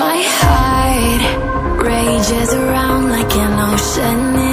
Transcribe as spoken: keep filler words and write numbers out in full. My heart rages around like an ocean.